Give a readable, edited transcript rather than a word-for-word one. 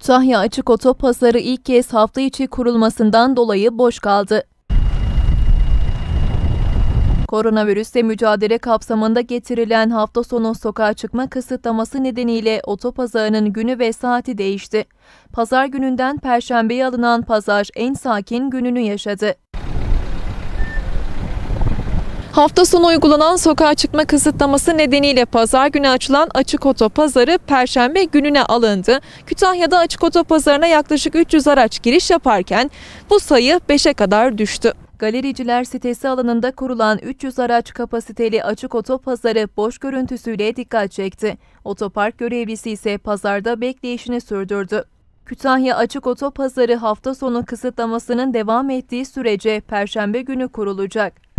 Kütahya açık otopazarı ilk kez hafta içi kurulmasından dolayı boş kaldı. Koronavirüsle mücadele kapsamında getirilen hafta sonu sokağa çıkma kısıtlaması nedeniyle otopazarının günü ve saati değişti. Pazar gününden Perşembe'ye alınan pazar en sakin gününü yaşadı. Hafta sonu uygulanan sokağa çıkma kısıtlaması nedeniyle pazar günü açılan açık otopazarı Perşembe gününe alındı. Kütahya'da açık otopazarına yaklaşık 300 araç giriş yaparken bu sayı 5'e kadar düştü. Galericiler sitesi alanında kurulan 300 araç kapasiteli açık otopazarı boş görüntüsüyle dikkat çekti. Otopark görevlisi ise pazarda bekleyişini sürdürdü. Kütahya açık otopazarı hafta sonu kısıtlamasının devam ettiği sürece Perşembe günü kurulacak.